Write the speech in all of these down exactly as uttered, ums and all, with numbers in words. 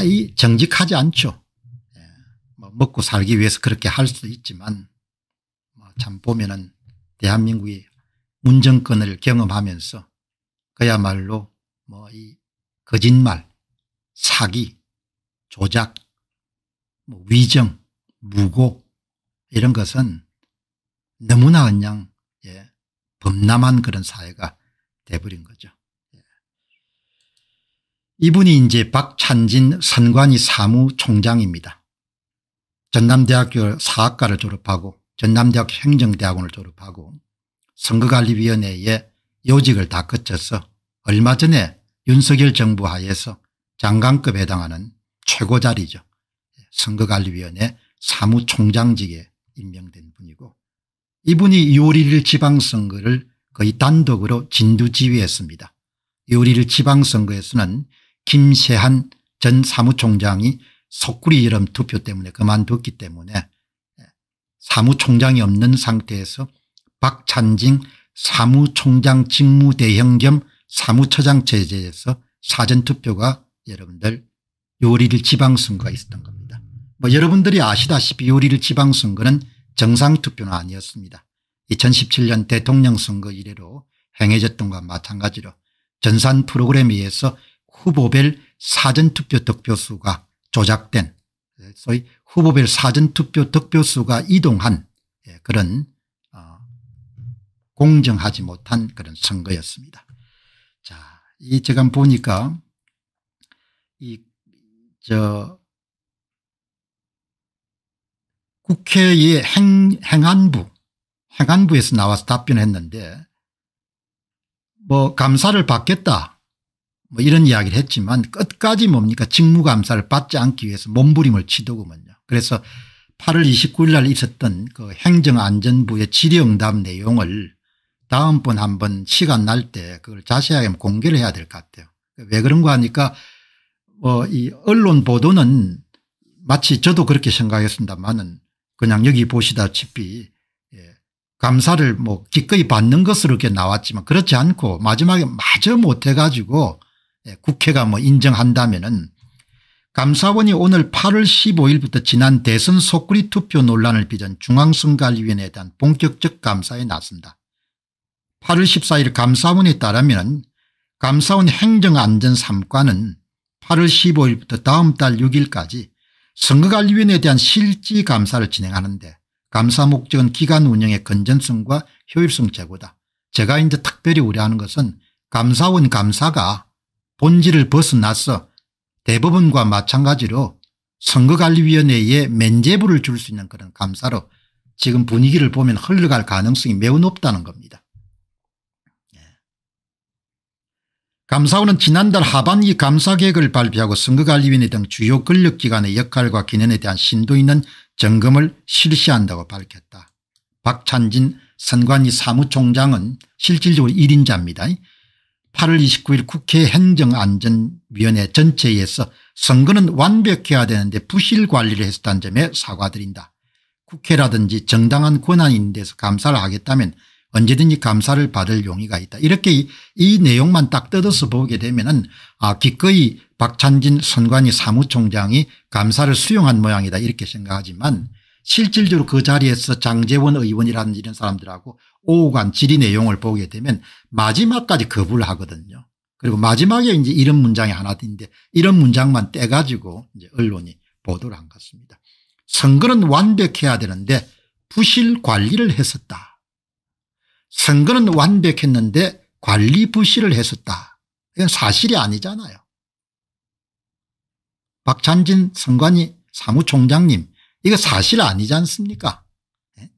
무사히 정직하지 않죠. 먹고 살기 위해서 그렇게 할 수도 있지만 참 보면은 대한민국이 문정권을 경험하면서 그야말로 뭐 이 거짓말, 사기, 조작, 뭐 위정, 무고 이런 것은 너무나 그냥 예, 범람한 그런 사회가 돼버린 거죠. 예. 이분이 이제 박찬진 선관위 사무총장입니다. 전남대학교 사학과를 졸업하고 전남대학교 행정대학원을 졸업하고 선거관리위원회에 요직을 다 거쳐서 얼마 전에 윤석열 정부 하에서 장관급에 해당하는 최고 자리죠. 선거관리위원회 사무총장직에 임명된 분이고 이분이 유월 일일 지방선거를 거의 단독으로 진두지휘했습니다. 유월 일일 지방선거에서는 김세한 전 사무총장이 속구리 여름 투표 때문에 그만뒀기 때문에 사무총장이 없는 상태에서 박찬진 사무총장 직무대행 겸 사무처장 체제에서 사전투표가 여러분들 유월 일일 지방선거가 있었던 겁니다. 뭐 여러분들이 아시다시피 유월 일일 지방선거는 정상투표는 아니었습니다. 이천십칠 년 대통령 선거 이래로 행해졌던 것과 마찬가지로 전산 프로그램에 의해서 후보별 사전투표 득표수가 조작된 소위 후보별 사전투표 득표수가 이동한 그런 공정하지 못한 그런 선거였습니다. 자, 이 제가 보니까 이 저 국회의 행 행안부 행안부에서 나와서 답변했는데 뭐 감사를 받겠다 뭐 이런 이야기를 했지만 끝까지 뭡니까 직무감사를 받지 않기 위해서 몸부림을 치더구먼요. 그래서 팔월 이십구일 날 있었던 그 행정안전부의 질의응답 내용을 다음번 한번 시간 날 때 그걸 자세하게 공개를 해야 될 것 같아요. 왜 그런가 하니까 뭐 이 언론 보도는 마치 저도 그렇게 생각했습니다만은 그냥 여기 보시다시피 예, 감사를 뭐 기꺼이 받는 것으로 이렇게 나왔지만 그렇지 않고 마지막에 마저 못해 가지고 예, 국회가 뭐 인정한다면은 감사원이 오늘 팔월 십오일부터 지난 대선 속구리 투표 논란을 빚은 중앙선관위원회에 대한 본격적 감사에 나선다. 팔월 십사일 감사원에 따르면 감사원 행정안전삼 과는 팔월 십오일부터 다음 달 육일까지 선거관리위원회에 대한 실지 감사를 진행하는데 감사 목적은 기관 운영의 건전성과 효율성 제고다. 제가 이제 특별히 우려하는 것은 감사원 감사가 본질을 벗어나서 대법원과 마찬가지로 선거관리위원회에 면죄부를 줄 수 있는 그런 감사로 지금 분위기를 보면 흘러갈 가능성이 매우 높다는 겁니다. 감사원은 지난달 하반기 감사계획을 발표하고 선거관리위원회 등 주요 권력기관의 역할과 기능에 대한 심도 있는 점검을 실시한다고 밝혔다. 박찬진 선관위 사무총장은 실질적으로 일 인자입니다. 팔월 이십구일 국회 행정안전위원회 전체에서 선거는 완벽해야 되는데 부실관리를 했었다는 점에 사과드린다. 국회라든지 정당한 권한이 있는 데서 감사를 하겠다면 언제든지 감사를 받을 용의가 있다. 이렇게 이, 이 내용만 딱 뜯어서 보게 되면은 아, 기꺼이 박찬진 선관위 사무총장이 감사를 수용한 모양이다 이렇게 생각하지만 실질적으로 그 자리에서 장제원 의원이라든지 이런 사람들하고 오후간 질의 내용을 보게 되면 마지막까지 거부를 하거든요. 그리고 마지막에 이제 이런 문장이 하나 있는데 이런 문장만 떼가지고 이제 언론이 보도를 한 것 같습니다. 선거는 완벽해야 되는데 부실 관리를 했었다. 선거는 완벽했는데 관리 부실을 했었다. 이건 사실이 아니잖아요. 박찬진 선관위 사무총장님 이거 사실 아니지 않습니까? 네?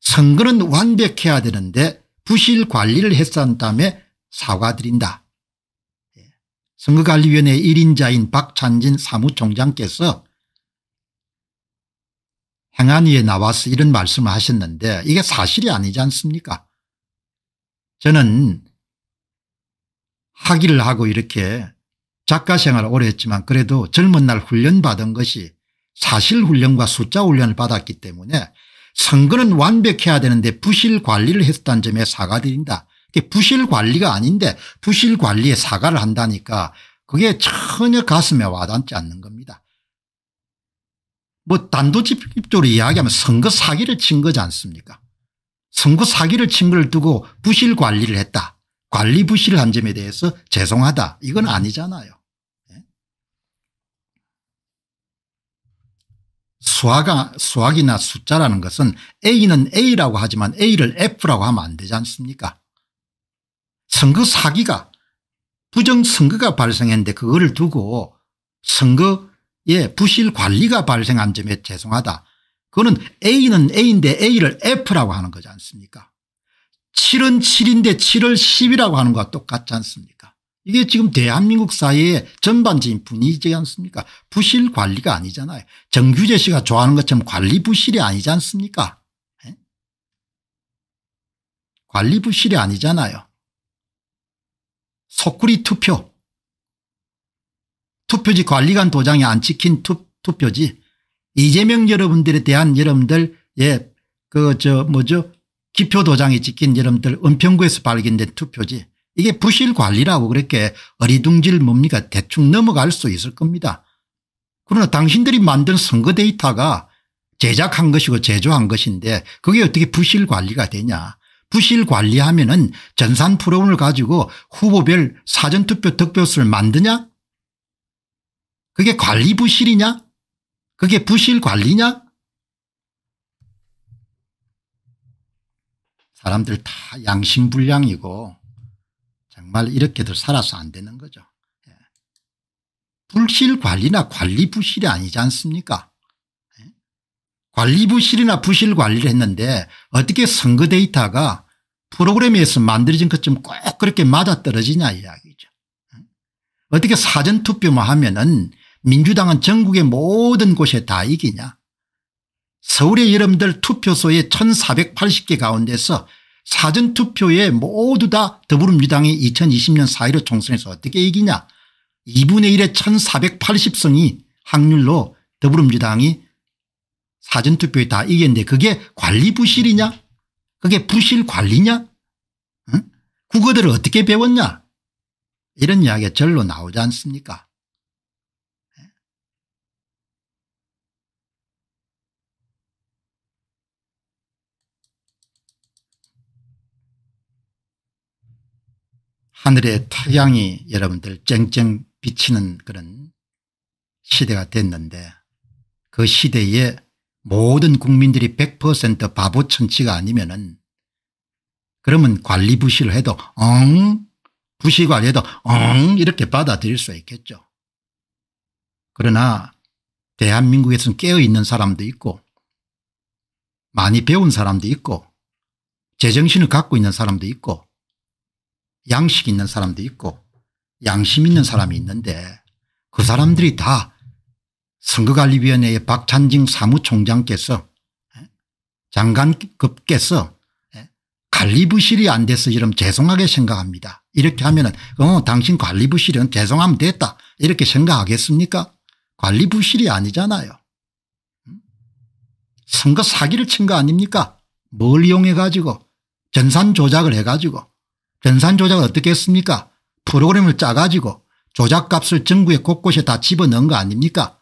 선거는 완벽해야 되는데 부실 관리를 했었다며 사과드린다. 네. 선거관리위원회 일 인자인 박찬진 사무총장께서 행안위에 나와서 이런 말씀을 하셨는데 이게 사실이 아니지 않습니까? 저는 학위를 하고 이렇게 작가 생활을 오래 했지만 그래도 젊은 날 훈련받은 것이 사실 훈련과 숫자 훈련을 받았기 때문에 선거는 완벽해야 되는데 부실 관리를 했었다는 점에 사과드린다. 부실 관리가 아닌데 부실 관리에 사과를 한다니까 그게 전혀 가슴에 와닿지 않는 겁니다. 뭐 단도직입적으로 이야기하면 선거 사기를 친 거지 않습니까? 선거 사기를 친 걸 두고 부실 관리를 했다, 관리 부실한 점에 대해서 죄송하다, 이건 아니잖아요. 수학, 수학이나 숫자라는 것은 A는 A라고 하지만 A를 F라고 하면 안 되지 않습니까? 선거 사기가, 부정선거가 발생했는데 그거를 두고 선거에 부실 관리가 발생한 점에 죄송하다, 그거는 A는 A인데 A를 F라고 하는 거지 않습니까? 칠은 칠인데 칠을 십이라고 하는 것과 똑같지 않습니까? 이게 지금 대한민국 사회의 전반적인 분위기지 않습니까? 부실 관리가 아니잖아요. 정규재 씨가 좋아하는 것처럼 관리 부실이 아니지 않습니까? 예? 관리 부실이 아니잖아요. 속구리 투표, 투표지 관리관 도장이 안 찍힌 투, 투표지, 이재명 여러분들에 대한 여러분들, 예, 그, 저, 뭐죠, 기표 도장이 찍힌 여러분들 은평구에서 발견된 투표지, 이게 부실 관리라고 그렇게 어리둥절 뭡니까? 대충 넘어갈 수 있을 겁니다. 그러나 당신들이 만든 선거 데이터가 제작한 것이고 제조한 것인데 그게 어떻게 부실 관리가 되냐. 부실 관리하면은 전산 프로그램을 가지고 후보별 사전투표 득표수를 만드냐? 그게 관리 부실이냐? 그게 부실 관리냐? 사람들 다 양심불량이고 정말 이렇게들 살아서 안 되는 거죠. 예. 불실 관리나 관리 부실이 아니지 않습니까? 예. 관리 부실이나 부실 관리를 했는데 어떻게 선거 데이터가 프로그램에서 만들어진 것처럼 꼭 그렇게 맞아떨어지냐 이야기죠. 예. 어떻게 사전투표만 하면은 민주당은 전국의 모든 곳에 다 이기냐. 서울의 여러분들 투표소의 천사백팔십 개 가운데서 사전투표에 모두 다 더불어민주당이 이천이십 년 사 일오 총선에서 어떻게 이기냐. 이분의 일의 천사백팔십 승이 확률로 더불어민주당이 사전투표에 다 이겼는데 그게 관리 부실이냐? 그게 부실 관리냐? 응? 국어들을 어떻게 배웠냐? 이런 이야기가 절로 나오지 않습니까? 하늘의 태양이 여러분들 쨍쨍 비치는 그런 시대가 됐는데 그 시대에 모든 국민들이 백 퍼센트 바보천치가 아니면은 그러면 관리 부실을 해도 엉, 부실 관리해도 엉 이렇게 받아들일 수 있겠죠. 그러나 대한민국에서는 깨어있는 사람도 있고 많이 배운 사람도 있고 제정신을 갖고 있는 사람도 있고 양식 있는 사람도 있고 양심 있는 사람이 있는데 그 사람들이 다 선거관리위원회의 박찬진 사무총장께서 장관급께서 관리부실이 안 돼서 이러면 죄송하게 생각합니다. 이렇게 하면은 어 당신 관리부실은 죄송하면 됐다 이렇게 생각하겠습니까? 관리부실이 아니잖아요. 선거 사기를 친 거 아닙니까? 뭘 이용해 가지고 전산 조작을 해 가지고. 전산 조작을 어떻게 했습니까? 프로그램을 짜가지고 조작값을 전국의 곳곳에 다 집어넣은 거 아닙니까?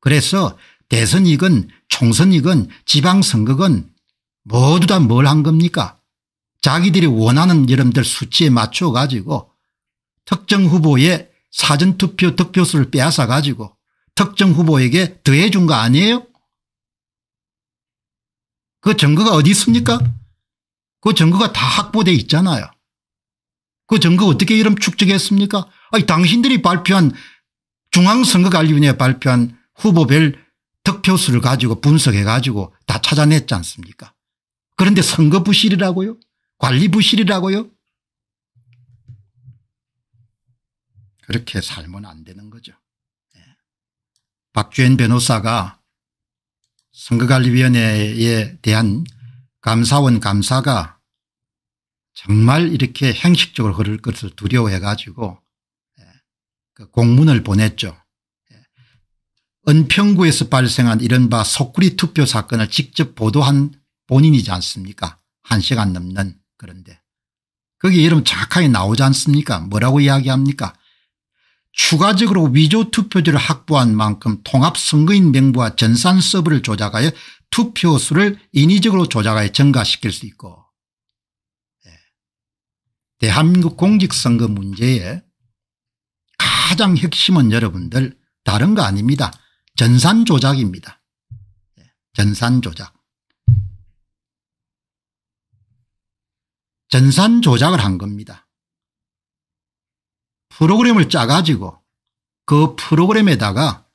그래서 대선이건 총선이건 지방선거건 모두 다 뭘 한 겁니까? 자기들이 원하는 여러분들 수치에 맞춰가지고 특정 후보의 사전투표 득표수를 빼앗아가지고 특정 후보에게 더해준 거 아니에요? 그 증거가 어디 있습니까? 그 증거가 다 확보되어 있잖아요. 그 증거 어떻게 이름 축적했습니까? 아니, 당신들이 발표한 중앙선거관리위원회 발표한 후보별 득표수를 가지고 분석해 가지고 다 찾아냈지 않습니까? 그런데 선거 부실이라고요? 관리 부실이라고요? 그렇게 살면 안 되는 거죠. 네. 박주현 변호사가 선거관리위원회에 대한 감사원 감사가 정말 이렇게 형식적으로 흐를 것을 두려워해 가지고 공문을 보냈죠. 은평구에서 발생한 이른바 속구리 투표 사건을 직접 보도한 본인이지 않습니까? 한 시간 넘는. 그런데 거기에 이름 정확하게 나오지 않습니까? 뭐라고 이야기합니까? 추가적으로 위조 투표지를 확보한 만큼 통합선거인 명부와 전산 서버를 조작하여 투표수를 인위적으로 조작하여 증가시킬 수 있고, 대한민국 공직선거 문제의 가장 핵심은 여러분들 다른 거 아닙니다. 전산 조작입니다. 전산 조작. 전산 조작을 한 겁니다. 프로그램을 짜가지고 그 프로그램에다가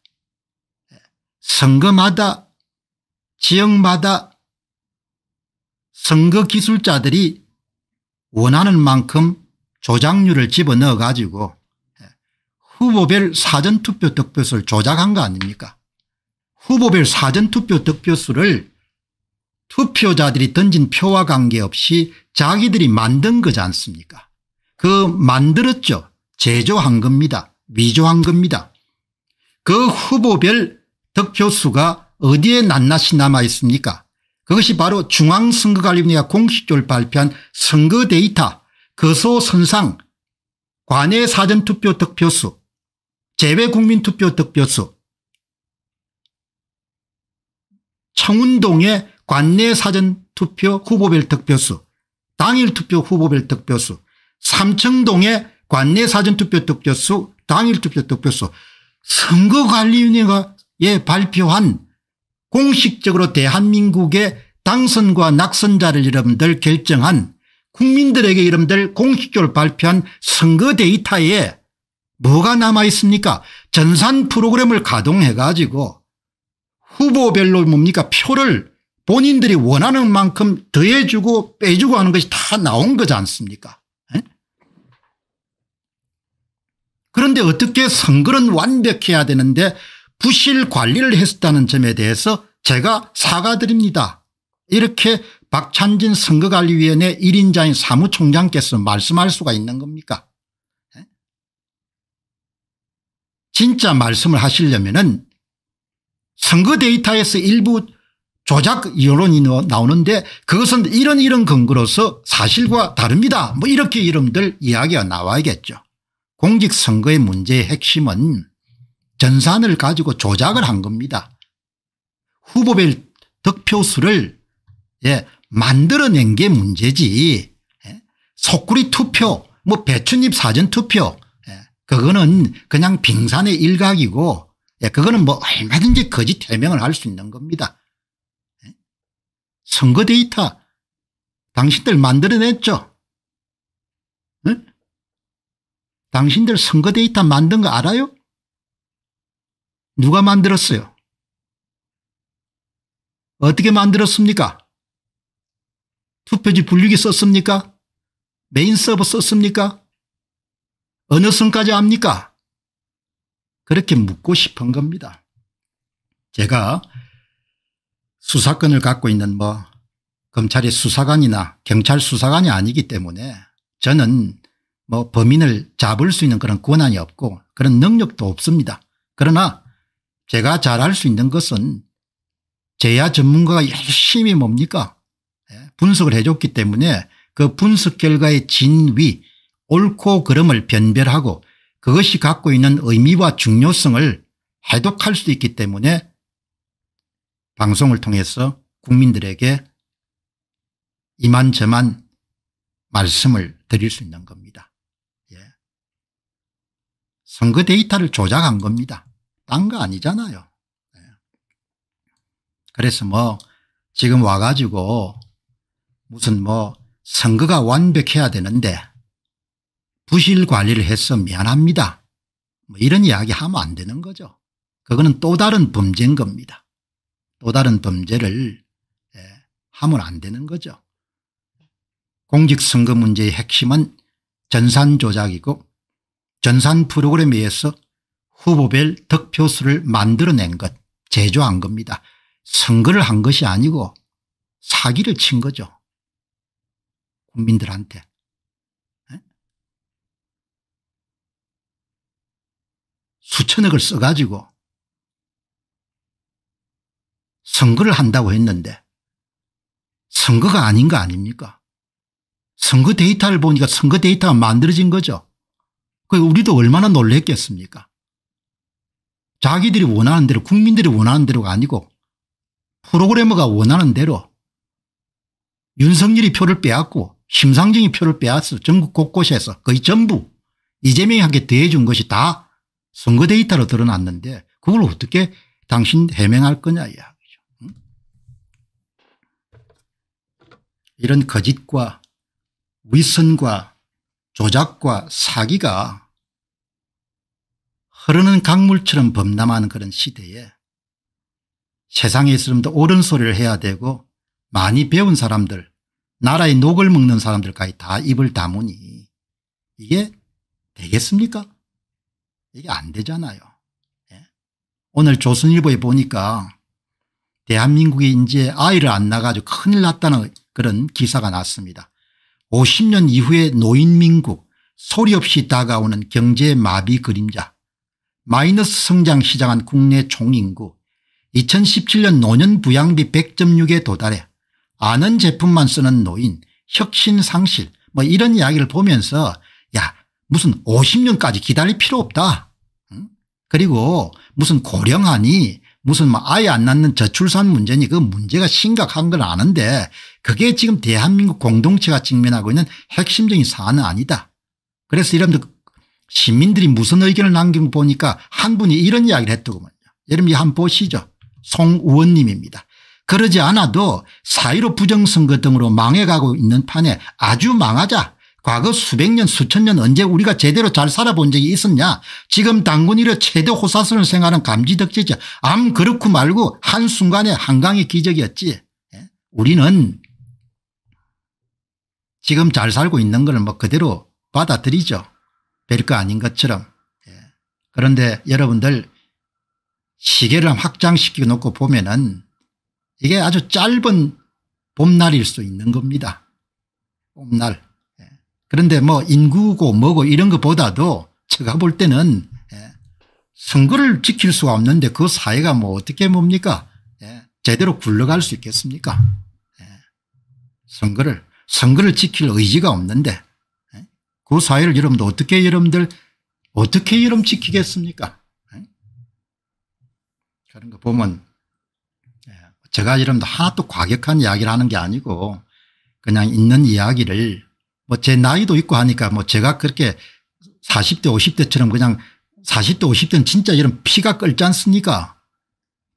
선거마다 지역마다 선거 기술자들이 원하는 만큼 조작률을 집어넣어 가지고 후보별 사전투표 득표수를 조작한 거 아닙니까? 후보별 사전투표 득표수를 투표자들이 던진 표와 관계없이 자기들이 만든 거지 않습니까? 그 만들었죠. 제조한 겁니다. 위조한 겁니다. 그 후보별 득표수가 어디에 낱낱이 남아 있습니까? 그것이 바로 중앙선거관리위원회가 공식적으로 발표한 선거 데이터, 거소선상, 관외 사전투표 득표수, 재외국민투표 득표수, 청운동의 관내 사전투표 후보별 득표수, 당일투표 후보별 득표수, 삼청동의 관내 사전투표 득표수, 당일투표 득표수, 선거관리위원회가 예 발표한 공식적으로 대한민국의 당선과 낙선자를 여러분들 결정한, 국민들에게 여러분들 공식적으로 발표한 선거 데이터에 뭐가 남아 있습니까? 전산 프로그램을 가동해 가지고 후보별로 뭡니까? 표를 본인들이 원하는 만큼 더해주고 빼주고 하는 것이 다 나온 거지 않습니까? 에? 그런데 어떻게 선거는 완벽해야 되는데 부실 관리를 했었다는 점에 대해서 제가 사과드립니다. 이렇게 박찬진 선거관리위원회 일 인자인 사무총장께서 말씀할 수가 있는 겁니까? 에? 진짜 말씀을 하시려면은 선거 데이터에서 일부 조작 여론이 나오는데 그것은 이런 이런 근거로서 사실과 다릅니다. 뭐 이렇게 이름들 이야기가 나와야겠죠. 공직선거의 문제의 핵심은 전산을 가지고 조작을 한 겁니다. 후보별 득표수를 예, 만들어낸 게 문제지. 예, 속구리 투표, 뭐 배춧잎 사전투표, 예, 그거는 그냥 빙산의 일각이고, 예, 그거는 뭐 얼마든지 거짓 해명을 할 수 있는 겁니다. 예, 선거 데이터 당신들 만들어냈죠? 예? 당신들 선거 데이터 만든 거 알아요? 누가 만들었어요? 어떻게 만들었습니까? 투표지 분류기 썼습니까? 메인 서버 썼습니까? 어느 선까지 압니까? 그렇게 묻고 싶은 겁니다. 제가 수사권을 갖고 있는 뭐 검찰의 수사관이나 경찰 수사관이 아니기 때문에 저는 뭐 범인을 잡을 수 있는 그런 권한이 없고 그런 능력도 없습니다. 그러나 제가 잘할 수 있는 것은 제야 전문가가 열심히 뭡니까? 분석을 해줬기 때문에 그 분석 결과의 진위, 옳고 그름을 변별하고 그것이 갖고 있는 의미와 중요성을 해독할 수 있기 때문에 방송을 통해서 국민들에게 이만저만 말씀을 드릴 수 있는 겁니다. 예. 선거 데이터를 조작한 겁니다. 딴 거 아니잖아요. 예. 그래서 뭐 지금 와가지고 무슨 뭐 선거가 완벽해야 되는데 부실 관리를 해서 미안합니다. 뭐 이런 이야기 하면 안 되는 거죠. 그거는 또 다른 범죄인 겁니다. 또 다른 범죄를 예, 하면 안 되는 거죠. 공직선거 문제의 핵심은 전산 조작이고 전산 프로그램에 의해서 후보별 득표수를 만들어낸 것, 제조한 겁니다. 선거를 한 것이 아니고 사기를 친 거죠. 국민들한테. 에? 수천억을 써가지고 선거를 한다고 했는데 선거가 아닌 거 아닙니까? 선거 데이터를 보니까 선거 데이터가 만들어진 거죠. 우리도 얼마나 놀랬겠습니까? 자기들이 원하는 대로, 국민들이 원하는 대로가 아니고 프로그래머가 원하는 대로 윤석열이 표를 빼앗고 심상정이 표를 빼앗아서 전국 곳곳에서 거의 전부 이재명에게 대해준 것이 다 선거 데이터로 드러났는데 그걸 어떻게 당신 해명할 거냐 이야기죠. 응? 이런 거짓과 위선과 조작과 사기가 흐르는 강물처럼 범람하는 그런 시대에 세상에 있으면 더 옳은 소리를 해야 되고 많이 배운 사람들, 나라의 녹을 먹는 사람들까지 다 입을 다무니 이게 되겠습니까? 이게 안 되잖아요. 예? 오늘 조선일보에 보니까 대한민국이 이제 아이를 안 낳아가지고 큰일 났다는 그런 기사가 났습니다. 오십 년 이후의 노인민국, 소리 없이 다가오는 경제 마비 그림자, 마이너스 성장 시장한 국내 총인구, 이천십칠 년 노년 부양비 백 점 육에 도달해 아는 제품만 쓰는 노인, 혁신 상실 뭐 이런 이야기를 보면서 야 무슨 오십 년까지 기다릴 필요 없다. 응? 그리고 무슨 고령하니 무슨 뭐 아예 안 낳는 저출산 문제니 그 문제가 심각한 걸 아는데 그게 지금 대한민국 공동체가 직면하고 있는 핵심적인 사안은 아니다. 그래서 이런 시민들이 무슨 의견을 남기고 보니까 한 분이 이런 이야기를 했더구먼요. 여러분 한번 보시죠. 송 의원님입니다. 그러지 않아도 사일오 부정선거 등으로 망해가고 있는 판에 아주 망하자. 과거 수백 년 수천 년 언제 우리가 제대로 잘 살아본 적이 있었냐. 지금 당군이려 최대 호사선을 생활하는 감지덕지죠. 암 그렇고 말고 한순간에 한강의 기적이었지. 우리는 지금 잘 살고 있는 걸 뭐 그대로 받아들이죠. 별거 아닌 것처럼. 그런데 여러분들 시계를 확장시키고 놓고 보면은 이게 아주 짧은 봄날일 수 있는 겁니다. 봄날. 그런데 뭐 인구고 뭐고 이런 것보다도 제가 볼 때는 선거를 지킬 수가 없는데 그 사회가 뭐 어떻게 뭡니까? 제대로 굴러갈 수 있겠습니까? 선거를 선거를 지킬 의지가 없는데 그 사회를 여러분들 어떻게 여러분들 어떻게 여러분 지키겠습니까? 그런 거 보면 제가 여러분들 하나도 과격한 이야기를 하는 게 아니고 그냥 있는 이야기를 뭐 제 나이도 있고 하니까 뭐 제가 그렇게 사십 대 오십 대처럼 그냥 사십 대 오십 대는 진짜 이런 피가 끓지 않습니까?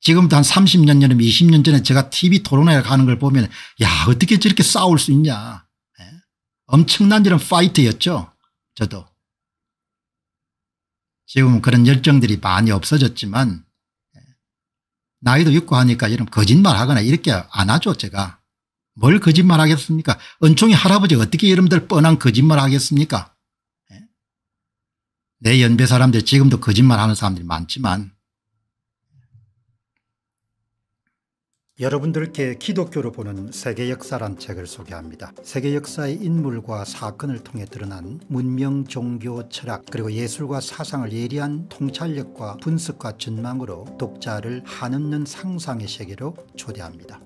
지금부터 한 삼십 년 전에 이십 년 전에 제가 티비 토론회에 가는 걸 보면 야 어떻게 저렇게 싸울 수 있냐. 엄청난 이런 파이트였죠. 저도. 지금은 그런 열정들이 많이 없어졌지만 나이도 있고 하니까 이런 거짓말하거나 이렇게 안 하죠. 제가. 뭘 거짓말하겠습니까? 은총이 할아버지가 어떻게 여러분들 뻔한 거짓말하겠습니까? 내 연배 사람들 지금도 거짓말하는 사람들이 많지만 여러분들께 기독교로 보는 세계 역사란 책을 소개합니다. 세계 역사의 인물과 사건을 통해 드러난 문명, 종교, 철학 그리고 예술과 사상을 예리한 통찰력과 분석과 전망으로 독자를 한없는 상상의 세계로 초대합니다.